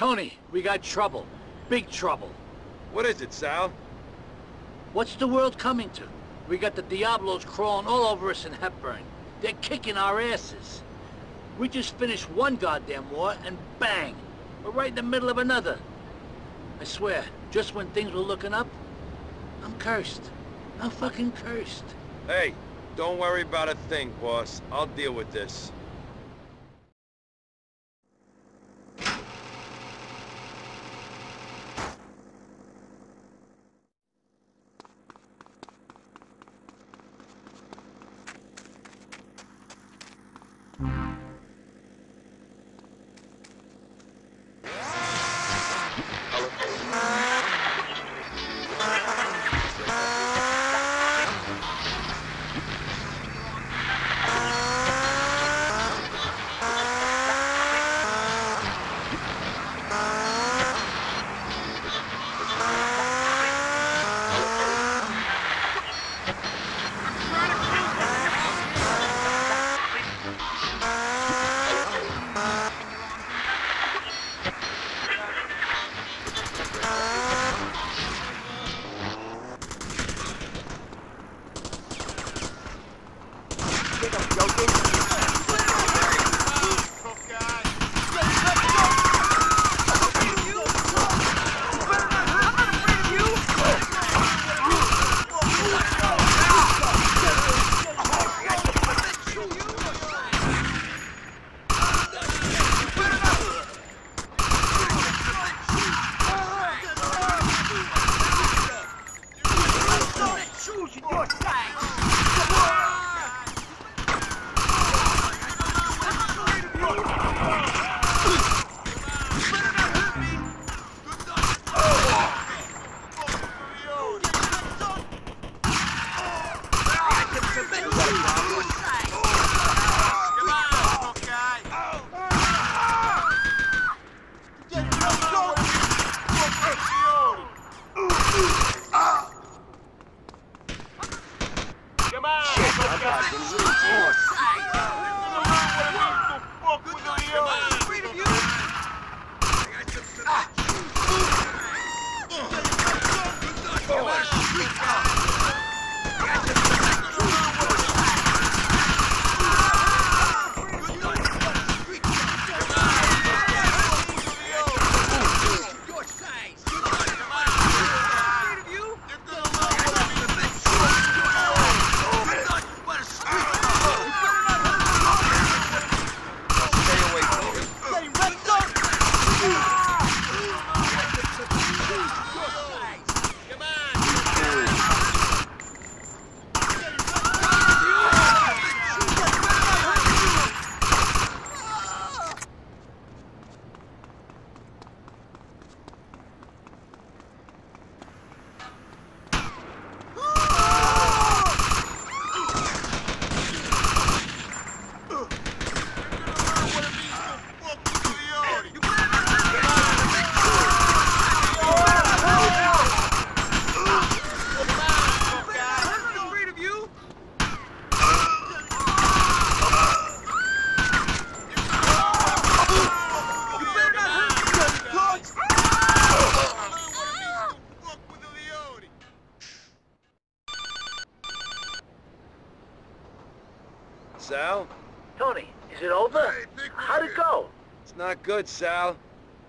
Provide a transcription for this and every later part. Tony, we got trouble. Big trouble. What is it, Sal? What's the world coming to? We got the Diablos crawling all over us in Hepburn. They're kicking our asses. We just finished one goddamn war, and bang! We're right in the middle of another. I swear, just when things were looking up, I'm cursed. I'm fucking cursed. Hey, don't worry about a thing, boss. I'll deal with this. Sal? Tony, is it over? How'd it go? It's not good, Sal.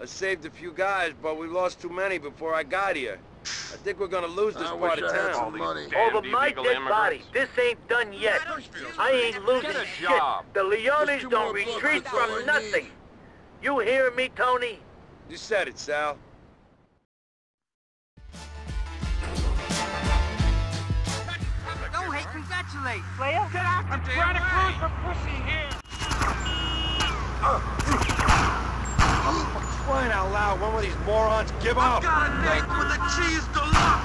I saved a few guys, but we lost too many before I got here. I think we're gonna lose this part of town. Over my dead body, this ain't done yet. I ain't losing shit. The Leones don't retreat from nothing. You hear me, Tony? You said it, Sal. Congratulate, player. Get out. I'm trying to close the pussy here. Crying out loud, when will these morons give up? I've got a neck with a cheese deluxe.